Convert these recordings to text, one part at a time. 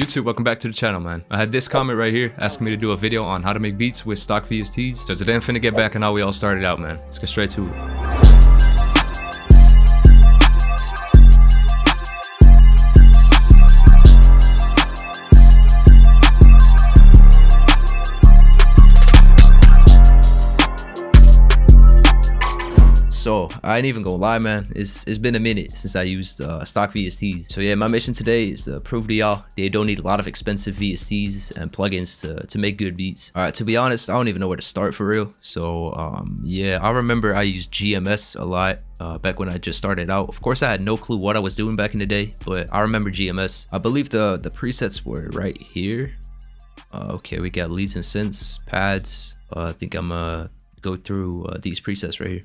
YouTube, welcome back to the channel, man. I had this comment right here asking me to do a video on how to make beats with stock VSTs. So today I'm finna get back on how we all started out, man. Let's get straight to it. So I ain't even gonna lie, man, it's been a minute since I used stock VSTs. So yeah, my mission today is to prove to y'all they don't need a lot of expensive VSTs and plugins to make good beats. All right, to be honest, I don't even know where to start for real. So yeah, I remember I used GMS a lot back when I just started out. Of course, I had no clue what I was doing back in the day, but I remember GMS. I believe the presets were right here. Okay, we got leads and synths, pads. I think I'm gonna go through these presets right here.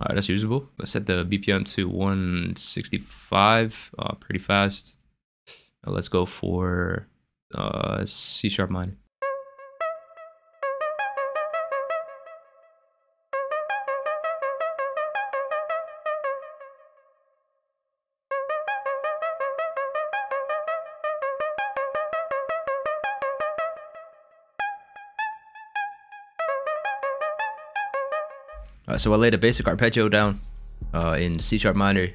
All right, that's usable. Let's set the BPM to 165 pretty fast. Now let's go for C# minor. So I laid a basic arpeggio down in C# minor.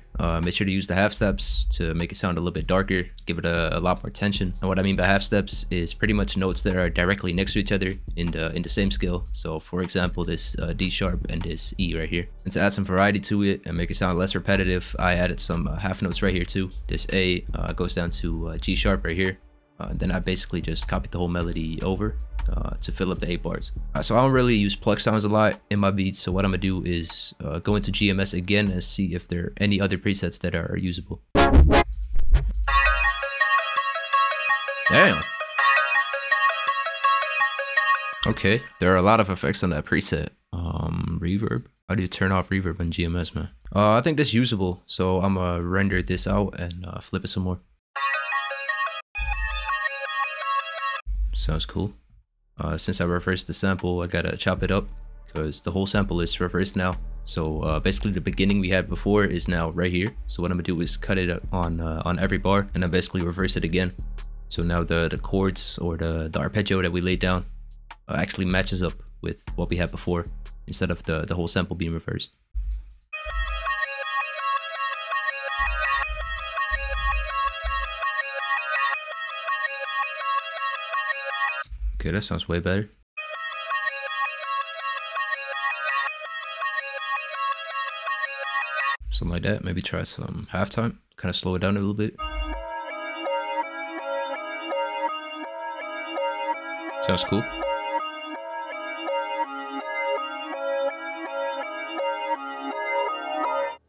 Make sure to use the half steps to make it sound a little bit darker, give it a lot more tension. And what I mean by half steps is pretty much notes that are directly next to each other in the same scale. So for example, this D# and this E right here. And to add some variety to it and make it sound less repetitive, I added some half notes right here too. This A goes down to G# right here. Then I basically just copied the whole melody over to fill up the 8 bars. So I don't really use pluck sounds a lot in my beats, so what I'm gonna do is go into GMS again and see if there are any other presets that are usable. Damn. Okay, there are a lot of effects on that preset. Reverb. How do you turn off reverb on GMS, man? I think that's usable, so I'm gonna render this out and flip it some more. Sounds cool. Since I reversed the sample, I gotta chop it up because the whole sample is reversed now. So basically the beginning we had before is now right here. So what I'm gonna do is cut it on every bar and then basically reverse it again. So now the chords or the arpeggio that we laid down actually matches up with what we had before instead of the whole sample being reversed. Okay, that sounds way better. Something like that. Maybe try some halftime. Kind of slow it down a little bit. Sounds cool.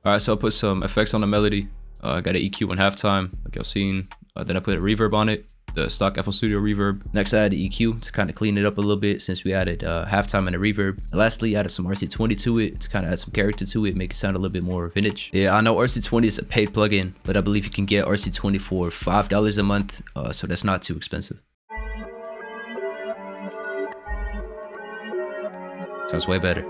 Alright, so I put some effects on the melody. I got an EQ on halftime, like y'all seen. Then I put a reverb on it. The stock FL Studio reverb. Next, I added EQ to kind of clean it up a little bit since we added halftime and a reverb. And lastly, I added some RC20 to it to kind of add some character to it, make it sound a little bit more vintage. Yeah, I know RC20 is a paid plugin, but I believe you can get RC20 for $5 a month, so that's not too expensive. Sounds way better.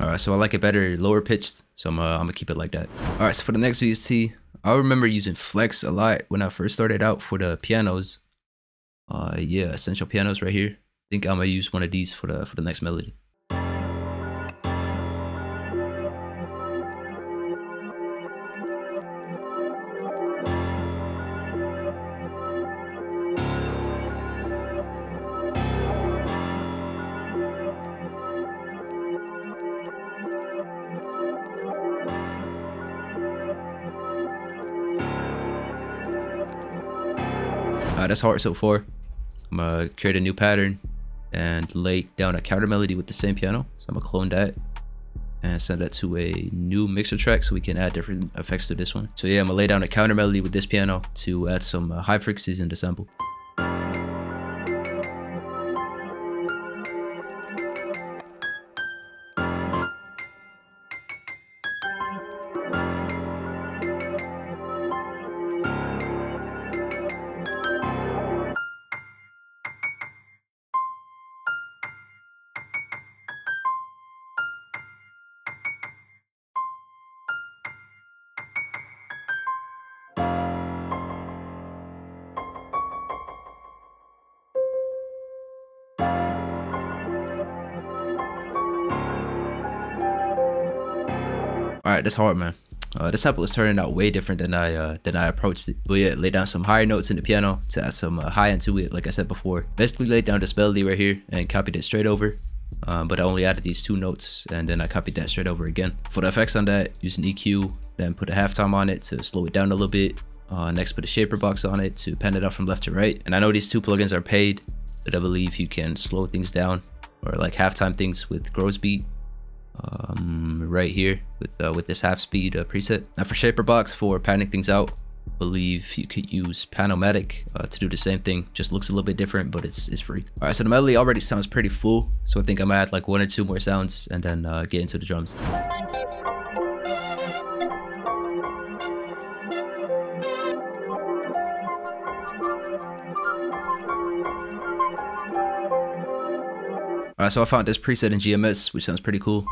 Alright, so I like it better lower pitched, so I'm gonna keep it like that. Alright, so for the next VST, I remember using Flex a lot when I first started out for the pianos. Yeah, essential pianos right here. I think I'm gonna use one of these for the next melody. That's hard so far. I'm gonna create a new pattern and lay down a counter melody with the same piano. So I'm gonna clone that and send that to a new mixer track so we can add different effects to this one. So yeah, I'm gonna lay down a counter melody with this piano to add some high frequencies in the sample. Alright, that's hard, man. This sample is turning out way different than I approached it. But yeah, laid down some higher notes in the piano to add some high end to it, like I said before. Basically laid down this melody right here and copied it straight over. But I only added these two notes and then I copied that straight over again. For the effects on that, use an EQ, then put a halftime on it to slow it down a little bit. Next, put a Shaper Box on it to pan it up from left to right. And I know these two plugins are paid, but I believe you can slow things down or like halftime things with Gross Beat. Right here with this half speed preset. Now for Shaper Box, for panning things out, I believe you could use Panomatic to do the same thing. Just looks a little bit different, but it's free. All right, so the melody already sounds pretty full, so I think I'm gonna add like 1 or 2 more sounds and then get into the drums. All right, so I found this preset in GMS, which sounds pretty cool.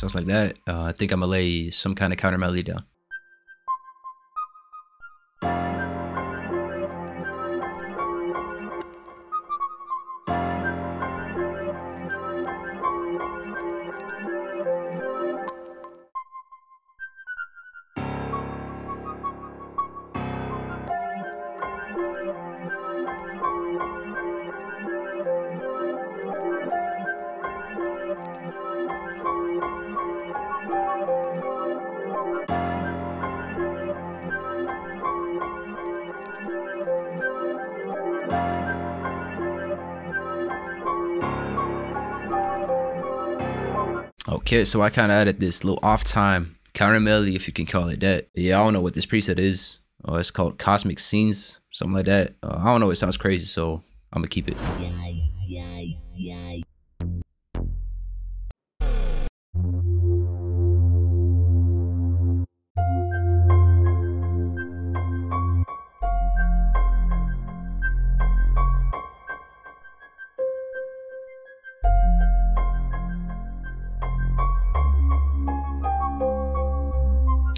Sounds like that. I think I'm gonna lay some kind of counter melody down. Okay, so I kind of added this little off time counter melody, if you can call it that. Yeah, I don't know what this preset is. Oh, it's called Cosmic Scenes, something like that. I don't know, it sounds crazy, so I'm gonna keep it.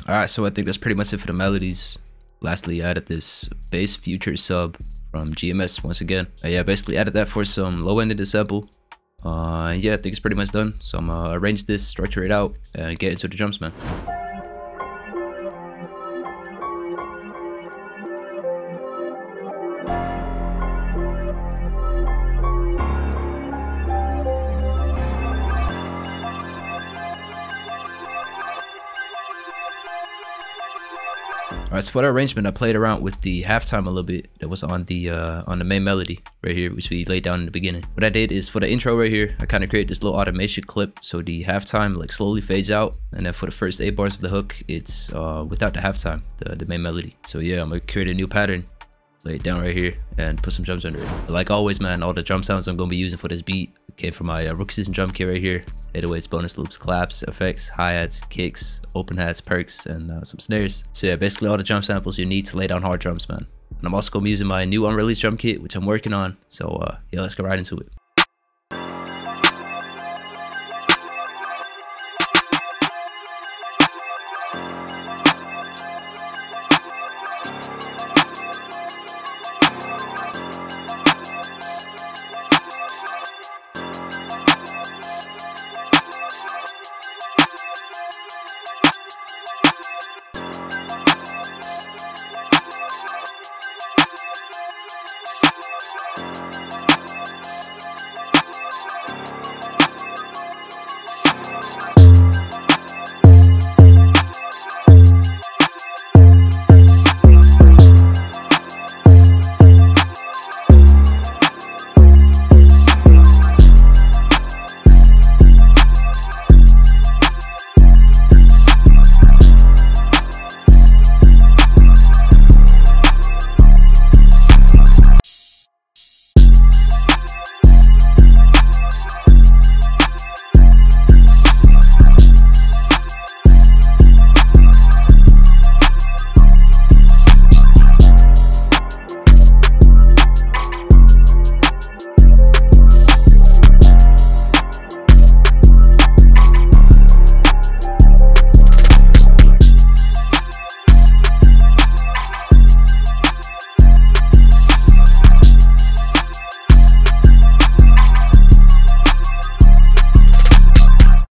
Alright, so I think that's pretty much it for the melodies. Lastly, I added this bass future sub from GMS once again. Yeah, basically added that for some low end of the sample. And yeah, I think it's pretty much done. So I'm gonna arrange this, structure it out, and get into the drums, man. Alright, so for the arrangement, I played around with the halftime a little bit that was on the main melody right here, which we laid down in the beginning. What I did is for the intro right here, I kind of created this little automation clip so the halftime like slowly fades out, and then for the first 8 bars of the hook, it's without the halftime, the main melody. So yeah, I'm gonna create a new pattern, lay it down right here, and put some drums under it. But like always, man, all the drum sounds I'm gonna be using for this beat came from my Rookie Season drum kit right here. 808s, bonus loops, claps, effects, hi-hats, kicks, open hats, perks, and some snares. So yeah, basically all the drum samples you need to lay down hard drums, man. And I'm also gonna be using my new unreleased drum kit, which I'm working on. So yeah, let's get right into it.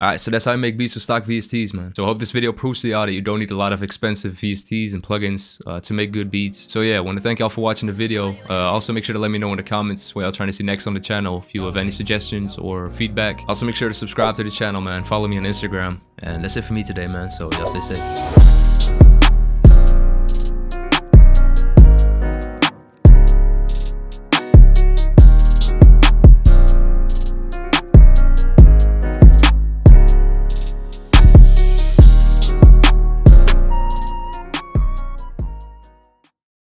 Alright, so that's how I make beats with stock VSTs, man. So I hope this video proves to you all that you don't need a lot of expensive VSTs and plugins to make good beats. So yeah, I want to thank y'all for watching the video. Also make sure to let me know in the comments what y'all trying to see next on the channel, if you have any suggestions or feedback. Also make sure to subscribe to the channel, man. Follow me on Instagram. And that's it for me today, man. So y'all stay safe.